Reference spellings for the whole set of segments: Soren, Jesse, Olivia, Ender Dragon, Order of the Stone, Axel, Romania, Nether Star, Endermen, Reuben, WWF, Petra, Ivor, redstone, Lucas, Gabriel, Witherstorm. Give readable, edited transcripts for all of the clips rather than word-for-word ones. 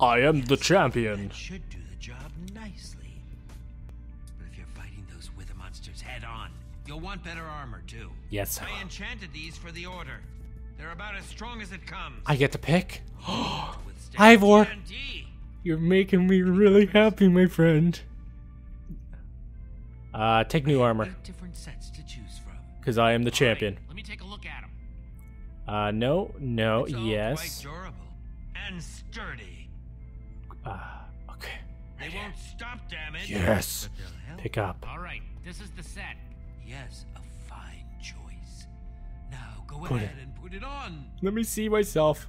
I am the champion. It should do the job nicely. But if you're fighting those wither monsters head on, you'll want better armor too. Yes. I enchanted these for the order. They're about as strong as it comes. I get to pick. Ivor, you're making me really happy, my friend. Take new armor. Different sets to choose from. Because I am the champion. Right, let me take a look at them. No, no, it's yes. All quite durable and sturdy. Okay. They won't stop damage. Yes. Pick up. All right, this is the set. Yes, a fine choice. Now go ahead and put it on. Let me see myself.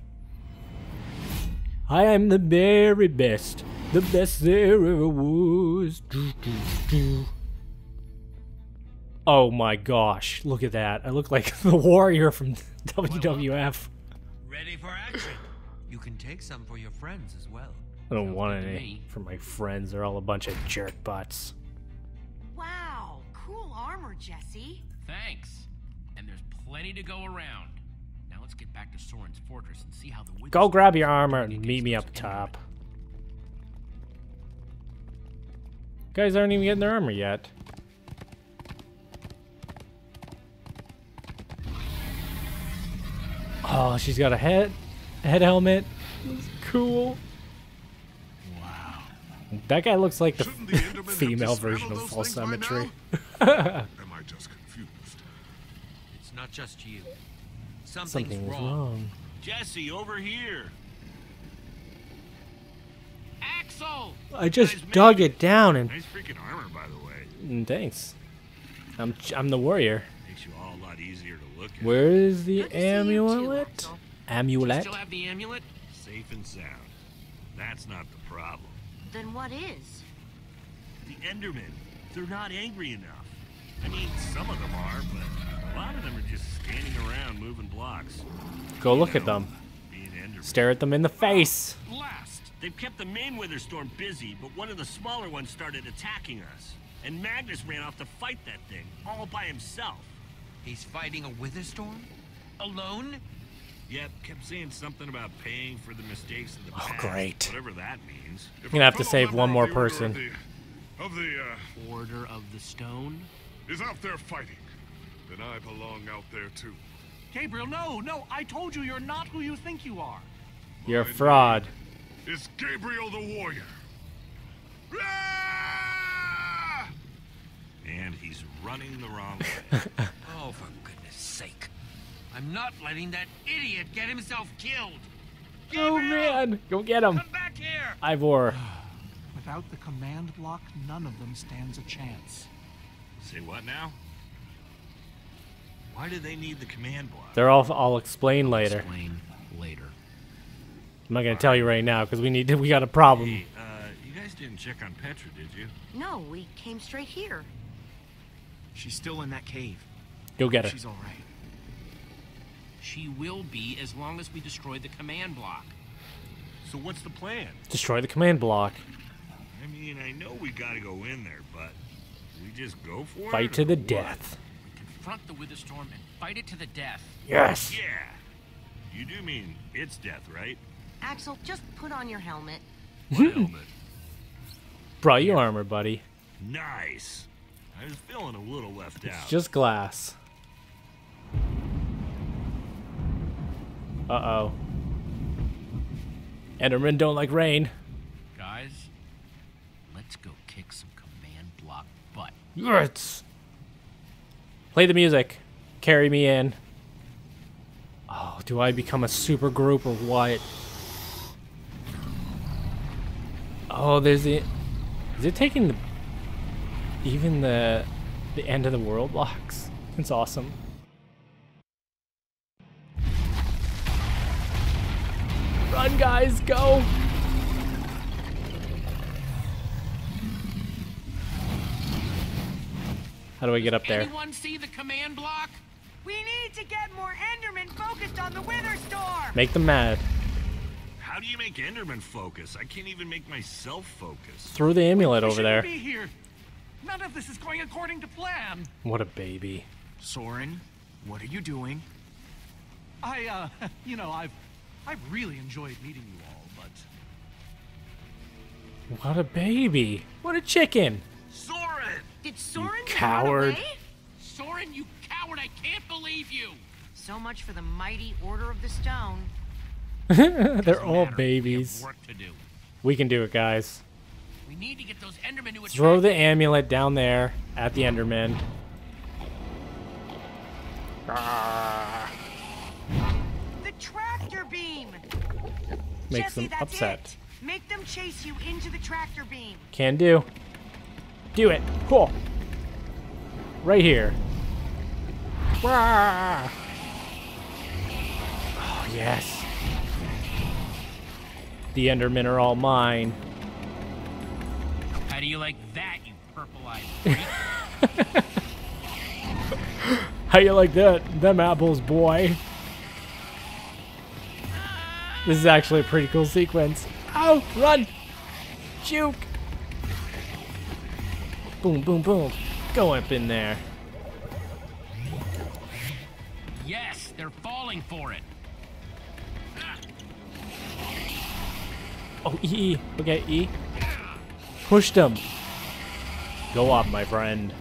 I am the very best. The best there ever was. Oh my gosh, look at that. I look like the warrior from WWF. Ready for action. You can take some for your friends as well. I don't want any for my friends. They're all a bunch of jerk butts. Wow, cool armor, Jesse. Thanks. And there's plenty to go around. Now let's get back to Soren's fortress and see how the witch. Go grab your armor and meet me up top. Guys aren't even getting their armor yet. Oh, she's got a head helmet. Cool. Wow. That guy looks like the female version of false symmetry. Am I just confused? It's not just you. Something's wrong. Jesse, over here. Axel. I just dug it down and. Nice freaking armor, by the way. And thanks. I'm the warrior. You all a lot easier to look at. Where is the amulet? Too, amulet? Still have the amulet? Safe and sound. That's not the problem. Then what is? The Endermen. They're not angry enough. I mean, some of them are, but a lot of them are just standing around moving blocks. Go look at them. Stare at them in the face. Blast! They've kept the main Witherstorm busy, but one of the smaller ones started attacking us. And Magnus ran off to fight that thing all by himself. He's fighting a Witherstorm? Alone? Yep, kept saying something about paying for the mistakes of the past. Oh, great. Whatever that means. You're gonna have to save one more person. Of the Order of the Stone? Is out there fighting. Then I belong out there too. Gabriel, no, no, I told you you're not who you think you are. You're a fraud. It's Gabriel the Warrior. And he's running the wrong way. Oh, for goodness sake. I'm not letting that idiot get himself killed. Gabriel, oh, man. Go get him. Come back here. Ivor. Without the command block, none of them stands a chance. Say what now? Why do they need the command block? They're all, I'll explain later. Explain later. I'm not going to tell you right now because we got a problem. Hey, you guys didn't check on Petra, did you? No, we came straight here. She's still in that cave. Go get her. She's all right. She will be as long as we destroy the command block. So what's the plan? Destroy the command block. I mean, I know we gotta go in there, but we just go for it. Fight to the death. Confront the Witherstorm and fight it to the death. Yes. Yeah. You do mean it's death, right? Axel, just put on your helmet. What helmet? Brought your armor, buddy. Nice. I was feeling a little left out. It's just glass. Uh-oh. Endermen don't like rain. Guys, let's go kick some command block butt. Yes. Play the music. Carry me in. Oh, do I become a super group or what? Oh, there's the... Is it taking the... Even the end of the world blocks. It's awesome. Run, guys, go! How do I get up there? Anyone see the command block? We need to get more Endermen focused on the Witherstorm. Make them mad. How do you make Endermen focus? I can't even make myself focus. Throw the amulet over there. Be here. None of this is going according to plan. What a baby. Soren, what are you doing? I, you know, I've really enjoyed meeting you all, but What a baby! What a chicken! Soren! Did Soren run away? Soren, you coward! I can't believe you! So much for the mighty Order of the Stone. They're all babies. We can do it, guys. We need to get those Endermen to throw the amulet down there at the Endermen. The tractor beam makes them upset. Make them chase you into the tractor beam. Can do. Do it. Cool. Right here. Oh, yes. The Endermen are all mine. How do you like that, you purple-eyed freak? How you like that? Them apples, boy. This is actually a pretty cool sequence. Ow! Run! Juke! Boom, boom, boom. Go up in there. Yes, they're falling for it. Oh, E. Okay, E. Pushed him. Go up, my friend.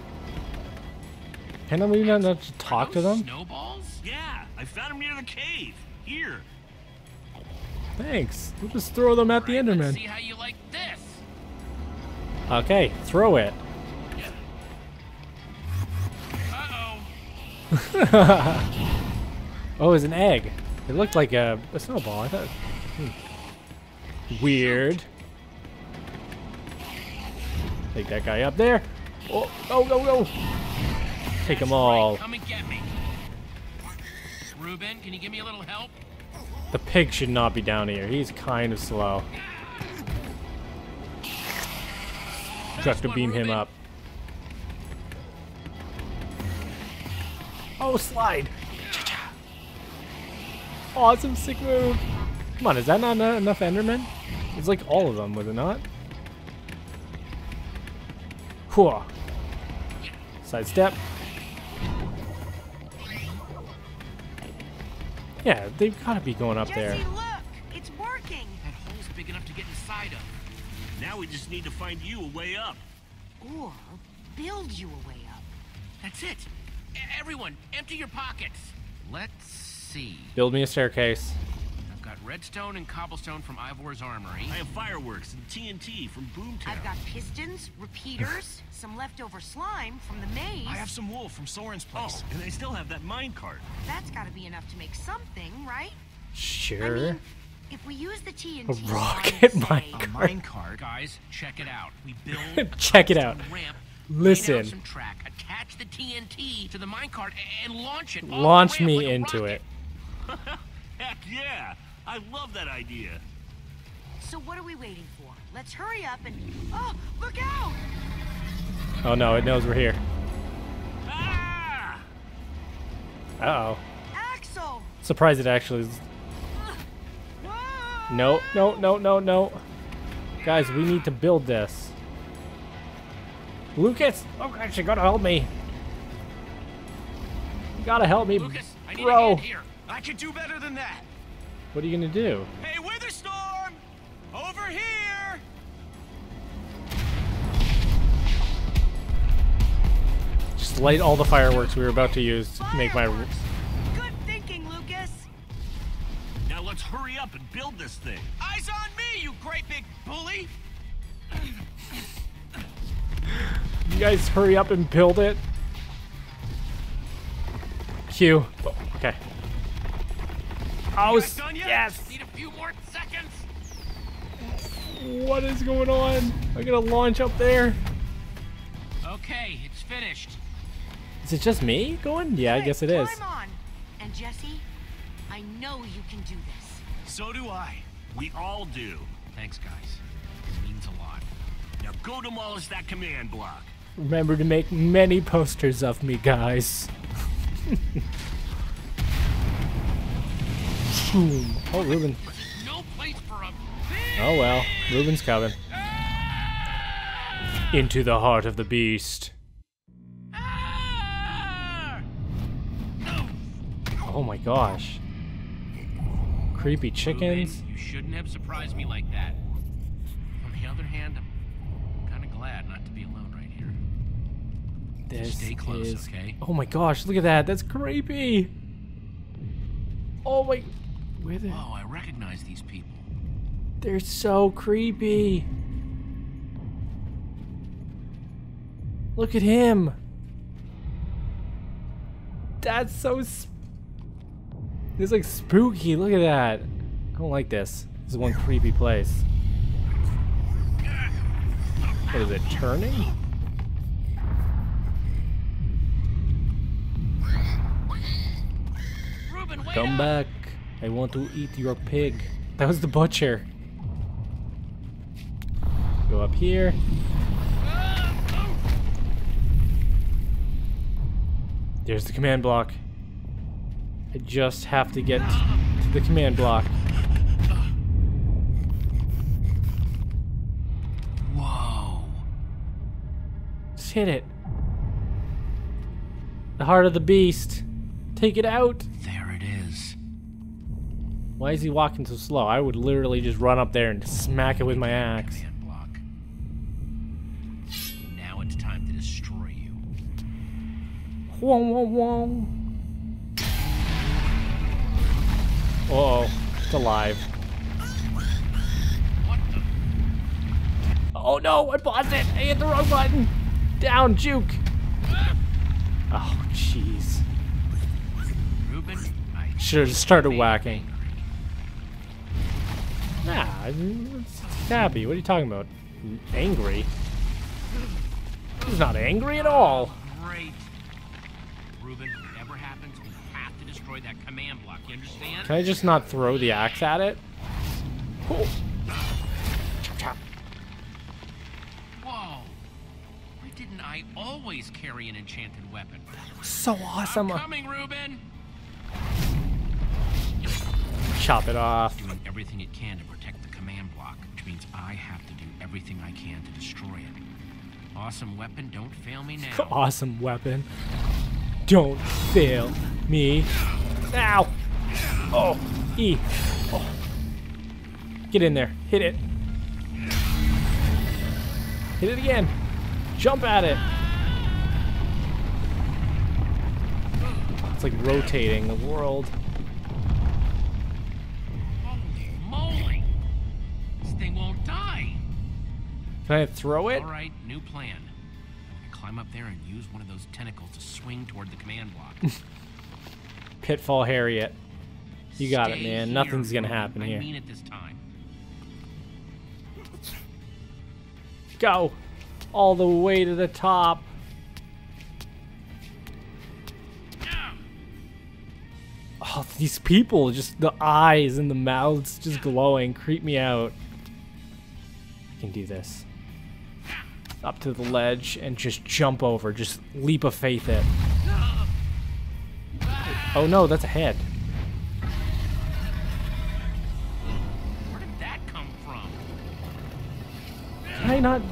Can we not talk to them? Snowballs? Yeah, I found them near the cave. Here. Thanks. We'll just throw them at the Enderman. Let's see how you like this. Okay, throw it. Uh-oh. Oh, it's an egg. It looked like a snowball. I thought. Weird. Take that guy up there. Oh, go, go, go. Take them all. Come and get me. Reuben, can you give me a little help? The pig should not be down here. He's kind of slow. Tractor beam him up. Oh, slide. Cha-cha. Awesome, sick move. Come on, is that not enough Endermen? It's like all of them, was it not? Cool. Sidestep. Yeah, they've got to be going up there. Jesse, look! It's working! That hole's big enough to get inside of. Now we just need to find you a way up. Or build you a way up. That's it. Everyone, empty your pockets. Let's see. Build me a staircase. I've got redstone and cobblestone from Ivor's armory. I have fireworks and TNT from Boomtown. I've got pistons, repeaters, some leftover slime from the maze. I have some wool from Soren's place. Oh, and I still have that minecart. That's got to be enough to make something, right? Sure. I mean, if we use the TNT, a rocket minecart. Guys, check it out. We build. Check it out. Ramp, listen. Some track, attach the TNT to the minecart and launch it. Launch me like into it. Heck yeah. I love that idea. So what are we waiting for? Let's hurry up and... Oh, look out! Oh no, it knows we're here. Ah! Uh-oh. Axel! Surprised it actually is... No, no, no, no, no. Guys, we need to build this. Lucas! Oh, gosh, you gotta help me. You gotta help me, Lucas, I need a hand here. I can do better than that. What are you gonna do? Hey, Witherstorm! Over here! Just light all the fireworks we were about to use to make my... Good thinking, Lucas! Now let's hurry up and build this thing. Eyes on me, you great big bully! You guys hurry up and build it. Q. Oh, okay. Oh, yes! Need a few more seconds. What is going on? I'm gonna launch up there. Okay, it's finished. Is it just me going? Yeah, I guess it is. Climb on. And Jesse, I know you can do this. So do I. We all do. Thanks, guys. It means a lot. Now go demolish that command block. Remember to make many posters of me, guys. Oh, Reuben. No place for a bee. Oh, well. Reuben's coming. Ah! Into the heart of the beast. Ah! Oh, my gosh. Creepy chickens. Reuben, you shouldn't have surprised me like that. I'm the other hand, I'm kind of glad not to be alone right here. Just stay close, okay? Oh my gosh, look at that. That's creepy. Oh my... Oh, I recognize these people. They're so creepy. Look at him. That's so... It's like spooky. Look at that. I don't like this. This is one creepy place. What is it, turning? Reuben, come back. I want to eat your pig. That was the butcher. Go up here. There's the command block. I just have to get to the command block. Whoa. Just hit it. The heart of the beast. Take it out. There it is. Why is he walking so slow? I would literally just run up there and smack it with my axe. Now it's time to destroy you. Whoa, whoa, whoa. Uh-oh, it's alive. What the? Oh no, I paused it! I hit the wrong button! Down, juke! Oh, jeez. Should've started whacking. Nah, it's happy. What are you talking about? Angry? He's not angry at all. Great. Reuben, whatever happens, we have to destroy that command block, you understand? Can I just not throw the axe at it? Oh. Chop, chop. Whoa. Why didn't I always carry an enchanted weapon? That was so awesome. I'm coming, Reuben. Chop it off. Doing everything it can to protect the command block, which means I have to do everything I can to destroy it. Awesome weapon, don't fail me now. Awesome weapon. Don't fail me. Ow! Oh, E. Oh. Get in there. Hit it. Hit it again. Jump at it. It's like rotating the world. Holy moly! This thing won't die. Can I throw it? All right, new plan. I'm gonna climb up there and use one of those tentacles to swing toward the command block. Pitfall Harriet. You got it, man. Nothing's gonna happen here. I mean it this time. Go all the way to the top. Oh, these people, just the eyes and the mouths just glowing, creep me out. I can do this. Up to the ledge and just jump over, just leap of faith it. Oh no, that's a head. Where did that come from? Can I not?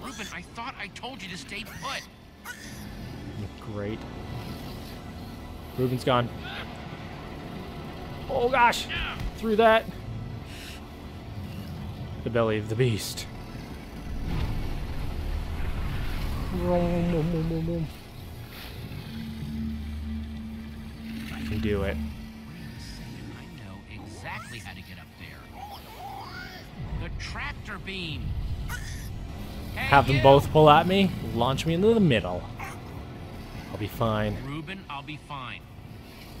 Reuben, I thought I told you to stay put. Great. Reuben's gone. Oh gosh! Through that. The belly of the beast. I can do it. I know exactly how to get up there. The tractor beam. Have them both pull at me, launch me into the middle. I'll be fine. Reuben, I'll be fine.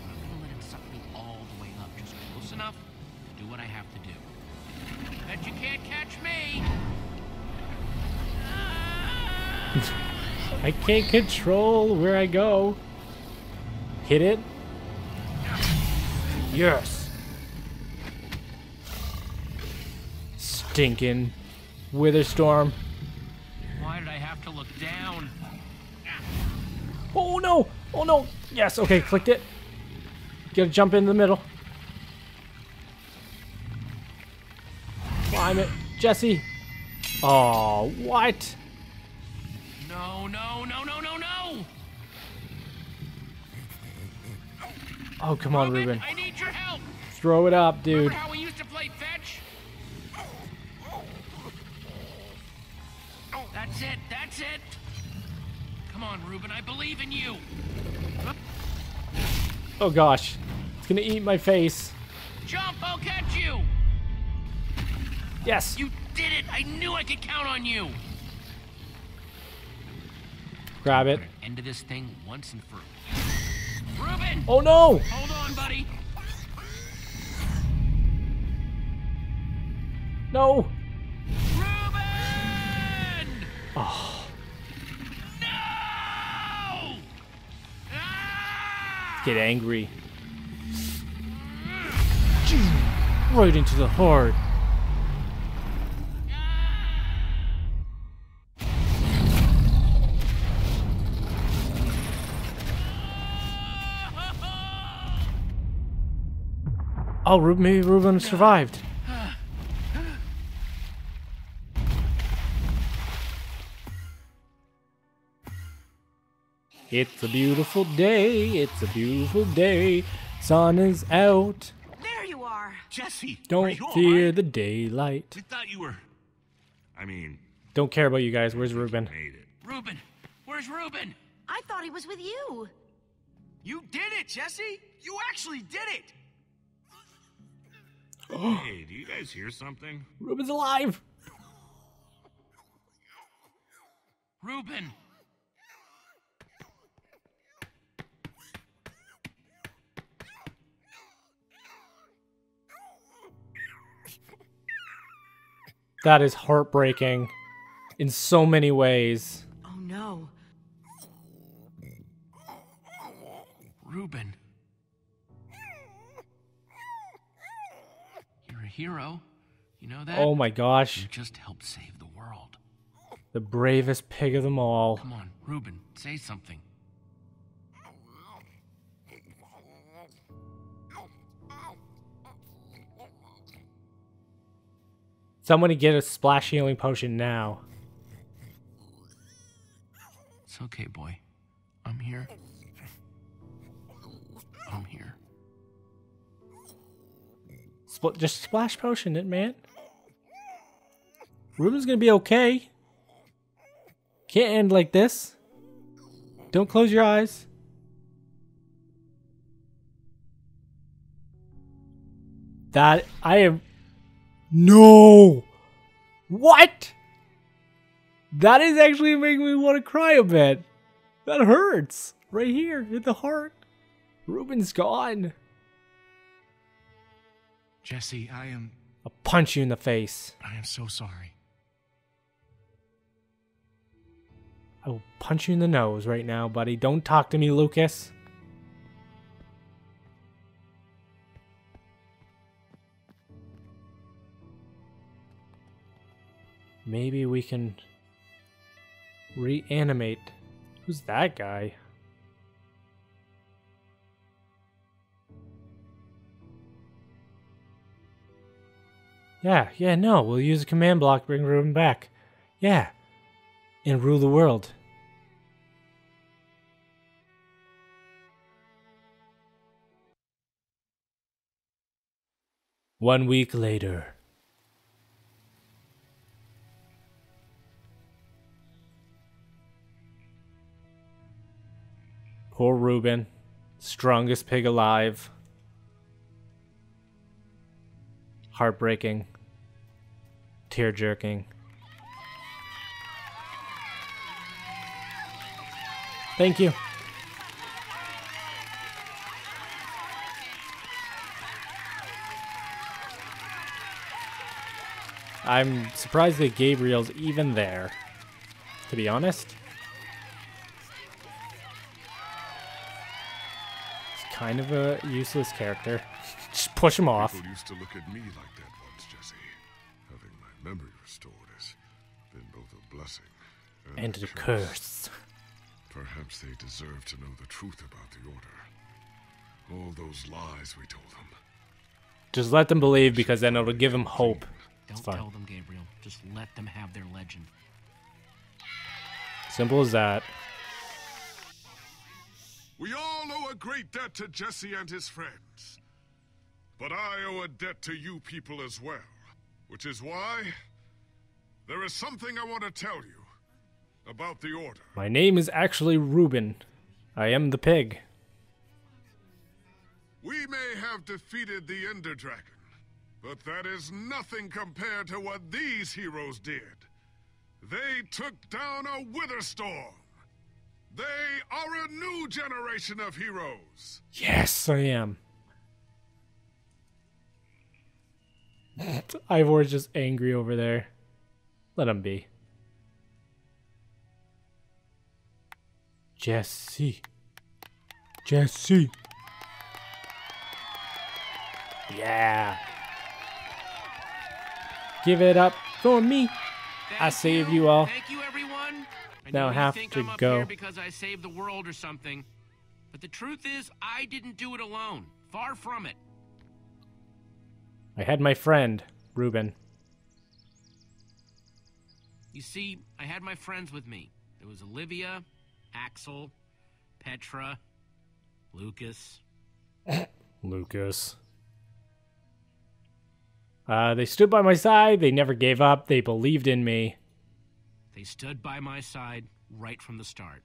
I'm gonna let him suck me all the way up, just close enough to do what I have to do. Bet you can't catch me. I can't control where I go. Hit it. Yes. Stinking Witherstorm. Why did I have to look down? Oh no! Oh no! Yes, okay, clicked it. Gotta jump in the middle. Climb it, Jesse. Oh, what? No, no, no, no, no, no! Oh, come on, Reuben. I need your help. Throw it up, dude. Remember how we used to play fetch? it, that's it. Come on, Reuben, I believe in you. Oh gosh, it's gonna eat my face. Jump, I'll catch you. Yes. You did it, I knew I could count on you. Grab it. End of this thing once and for all. Reuben! Oh no! Hold on, buddy. No! Reuben! Oh. No! Ah! Get angry. Right into the heart. Oh, maybe Reuben survived. It's a beautiful day. It's a beautiful day. Sun is out. There you are, Jesse. Don't fear the daylight. We thought you were. I mean, don't care about you guys. Where's Reuben? Reuben, where's Reuben? I thought he was with you. You did it, Jesse. You actually did it. Hey, do you guys hear something? Reuben's alive. Reuben. That is heartbreaking in so many ways. Oh no. Reuben. You're a hero. You know that? Oh my gosh. You just helped save the world. The bravest pig of them all. Come on, Reuben, say something. Someone get a splash healing potion now. It's okay, boy. I'm here. I'm here. Just splash potion it, man. Reuben's gonna be okay. Can't end like this. Don't close your eyes. That I am. No! What? That is actually making me want to cry a bit. That hurts. Right here, in the heart. Reuben's gone. Jesse, I am... I'll punch you in the face. I am so sorry. I will punch you in the nose right now, buddy. Don't talk to me, Lucas. Maybe we can reanimate. Who's that guy? Yeah, no. We'll use a command block, bring Reuben back. Yeah. And rule the world. One week later. Poor Reuben, strongest pig alive. Heartbreaking. Tear-jerking. Thank you. I'm surprised that Gabriel's even there, to be honest. Kind of a useless character. Just push him off. People used to look at me like that once, Jesse. Having my memory restored has been both a blessing and a curse. Perhaps they deserve to know the truth about the Order. All those lies we told them. Just let them believe, because then it'll give them hope. Don't tell them, Gabriel. Just let them have their legend. Simple as that. We all owe a great debt to Jesse and his friends. But I owe a debt to you people as well. Which is why there is something I want to tell you. About the order. My name is actually Reuben. I am the pig. We may have defeated the Ender Dragon, but that is nothing compared to what these heroes did. They took down a Witherstorm. They are a new generation of heroes. Yes, I am. Ivor's just angry over there. Let him be. Jesse. Jesse. Yeah. Give it up for me. I saved you all. Thank you, everyone. Now I have to go because I saved the world or something. But the truth is, I didn't do it alone. Far from it. I had my friend, Reuben. You see, I had my friends with me. There was Olivia, Axel, Petra, Lucas. Lucas. They stood by my side. They never gave up. They believed in me. They stood by my side right from the start.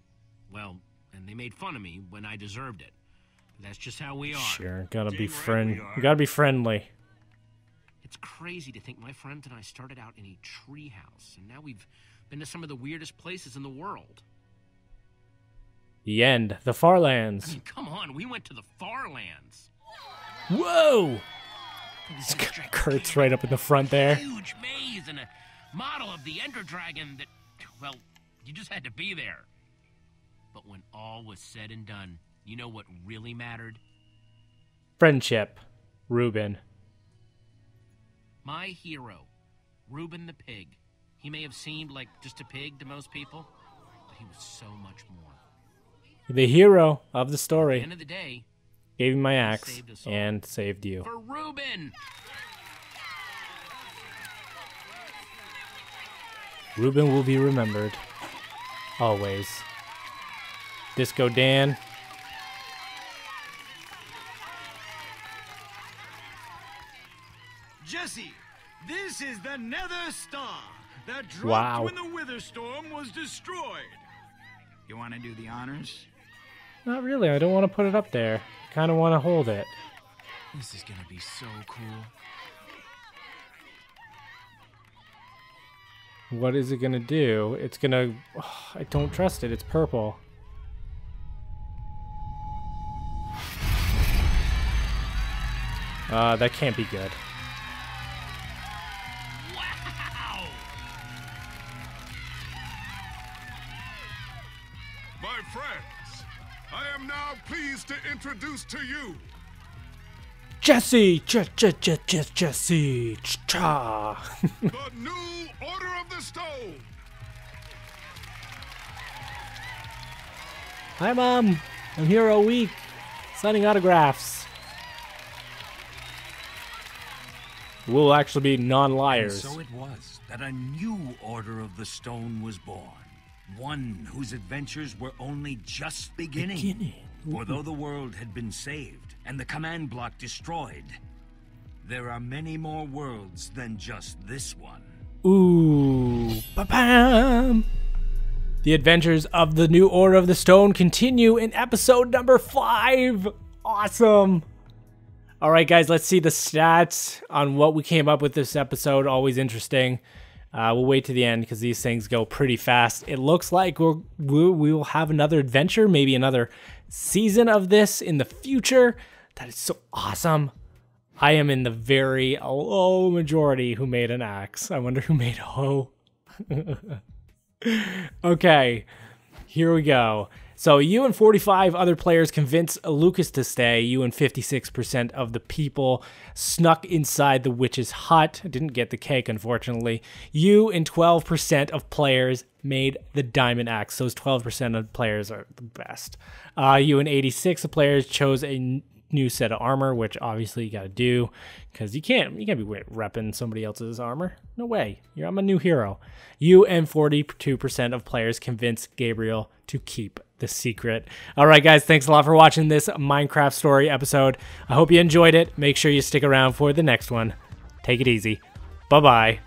Well, and they made fun of me when I deserved it. That's just how we are. Sure, gotta be friendly. You gotta be friendly. It's crazy to think my friends and I started out in a treehouse, and now we've been to some of the weirdest places in the world. The end. The Far Lands. I mean, come on, we went to the Far Lands. Whoa! Kurt's right up in the front there. Huge maze and a model of the Ender Dragon that, well, you just had to be there. But when all was said and done, you know what really mattered? Friendship, Reuben. My hero, Reuben the pig. He may have seemed like just a pig to most people, but he was so much more. The hero of the story. At the end of the day, gave me my axe and saved you. For Reuben! Reuben will be remembered. Always. Disco Dan. Jesse, this is the Nether Star that dropped when the Witherstorm was destroyed. You want to do the honors? Not really. I don't want to put it up there. I kind of want to hold it. This is going to be so cool. What is it going to do? It's going to... Oh, I don't trust it. It's purple. That can't be good. To introduce to you Jesse, Jesse, cha. The new Order of the Stone. Hi, Mom. I'm here all week, signing autographs. We'll actually be non-liars. And so it was that a new Order of the Stone was born. One whose adventures were only just beginning. For though the world had been saved and the command block destroyed, there are many more worlds than just this one. Ooh, ba-bam! The adventures of the new Order of the Stone continue in episode number 5. Awesome. All right, guys, let's see the stats on what we came up with this episode. Always interesting. We'll wait to the end because these things go pretty fast. It looks like we will have another adventure, maybe another season of this in the future. That is so awesome. I am in the very low majority who made an axe. I wonder who made a hoe. Okay, here we go. So you and 45 other players convinced Lucas to stay. You and 56% of the people snuck inside the witch's hut. Didn't get the cake, unfortunately. You and 12% of players made the diamond axe. Those 12% of players are the best. You and 86 of players chose a new set of armor, which obviously you gotta do because you can't be repping somebody else's armor. No way. I'm a new hero. You and 42% of players convinced Gabriel to keep the secret. All right, guys, thanks a lot for watching this Minecraft story episode. I hope you enjoyed it. Make sure you stick around for the next one. Take it easy. Bye-bye.